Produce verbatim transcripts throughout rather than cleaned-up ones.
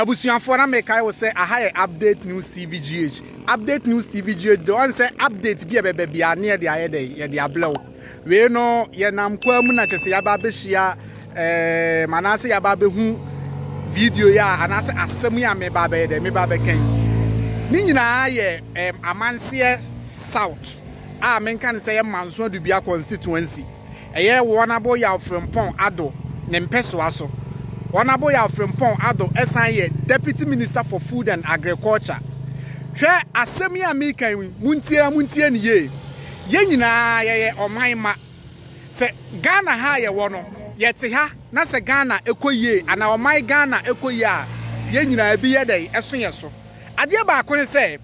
Abusianfora mekai will say aha update news T V G H. Update news T V G H. The one say update be be be near the air dey ye dey blow. We no ye nam kwamu na chese ya ba be share eh manase ya ba be hu video ya anase asem ya me ba be dey me ba be ken. Ni nyina ye Amansie South. Ah men kan say Manso Nyarkomase constituency. Eye wonabo Yaw Frimpong Addo ne mpeso aso. Honorable Yaw Frimpong Addo Esanye, Deputy Minister for Food and Agriculture. Hwe asemi amika wi muntia muntia niye. Ye nyina ye ye omanma. Se Ghana ha ye wo no, ye te ha na se Ghana ekoye ana oman Ghana ekoye a ye nyina bi ye dey eso ye so. Ade ba ko ne se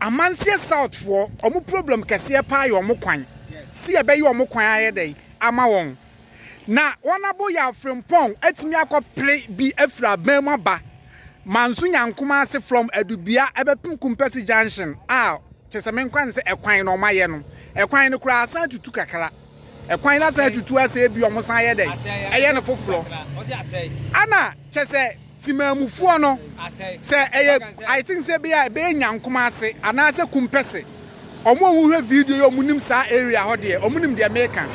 Amansie South for omo problem kese pa ye omo kwan. Si ye be ye omo kwan aye dey ama won. Na honorable Yaw Frimpong etimi akople bi afra banma ba Manso Nyarkomase from Adubia ebepim kumpesi junction ah cheseme nkwan se ekwan no maye no ekwan ne kura asan tutu kakara ekwan na asan tutu ase bi omosan ye dey eye ne foforo ana chese timamufuo no se eye I think se bi be Nyarkomase ana se kumpesi omo ohwe video yo munim sa area ho de omunim de American.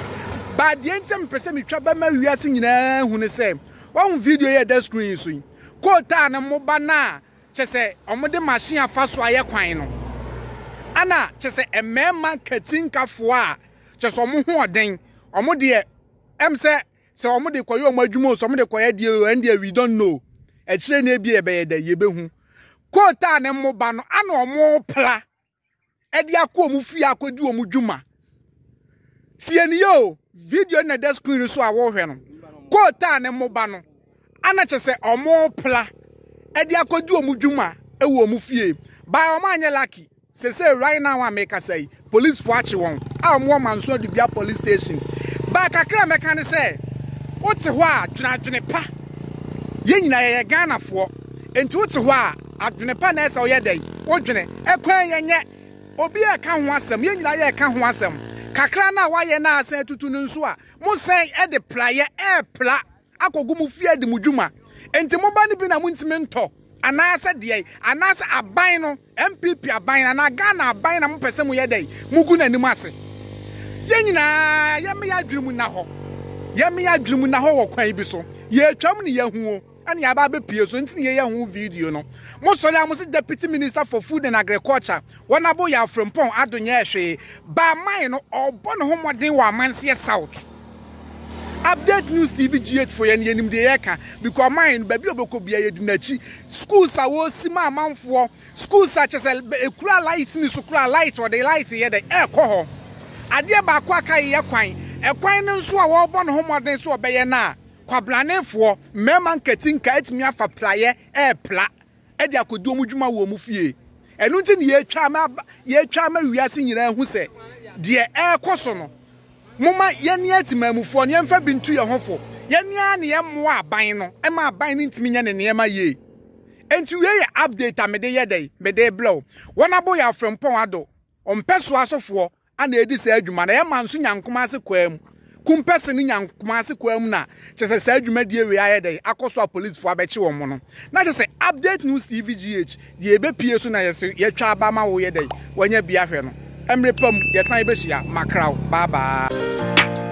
But the same person we try by my reaction, you know, same. One video here, the screen is swing. Quote and a mobana, Chese, or the machine of fast wire quino. Anna, Chese, a man marketing cafoa, just a moon ding, or more dear. M. Sir, so I'm the coyo, my jumo, some of the quiet deal, and we don't know. A train may be a bed, ye behu. Quote and a mobano, and no more pla. Edia co mufia could do a mujuma. Tienio. Video na the screen so awo hwe no kota ne moba no ana chese omo pla e dia kodu omudwuma e wo omufie by omo anye lucky se say right now ameka say police for achi won a omo Manso Nyarkomase police station ba Kakrana meka ne say ote ho a dwenadwene pa ye nyina ye Ghana fo enti ote ho a adwene pa na say o ye den odwene e kwan ye nye obi e ka ho asem ye nyina ye ka ho asem Kakrana wa ye na asen tutu nso a mo sen e de playe e pla akogu mu fie de mudwuma enti mo ba ni bi na mo ntime nto anase de anase aban no M P P aban na Ghana aban na mo pese mo ye de mo gu na nim ase ye nyina ye me ya dwumu na ho ye me ya dwumu na ho wo kwan bi so ye twam ne ye hu ani aba be pie so ntine ye ye hu video no mo so le amose Deputy Minister for Food and Agriculture wona bo Yaw Frimpong Addo nya ehwe ba man no obo ne homoden wa Amansie South update news T V G H for ye nim de ye ka because man ba bi obeko bia ye di nachi school sa wo sima amanfo school sa chese ekura light ni so kura light or the light ye de e ko ho ade ba kwa kai ye kwan e kwan ne nso a wo bo ne homoden so obeye na kwablanefo memman ketin ka etimi afa playe e pla e dia kodu omudwuma wo mu fie enu nti ne yetwa ma yetwa ma wiase nyina hu se de e koso no moma ye ne atimamufo ne mfa bintu ye hofo ye ne a ne yemmo aban no e ma aban ne ntimi nya ne ne ma ye enti we ye update amede ye dey mede blow wona bo Yaw Frimpong Addo ompeso asofo ana edi se adwuma na ye Manso Nyarkomase kwam kumpese ni Nyarkomase kwam na chese sa adwuma die we aye dey akoso a police fo abechi wo mo no na chese update news T V G H die ebe pie so na yese yetwa aba ma wo ye dey wanya bia hwe no emrepam yesan be hia makraw bye bye.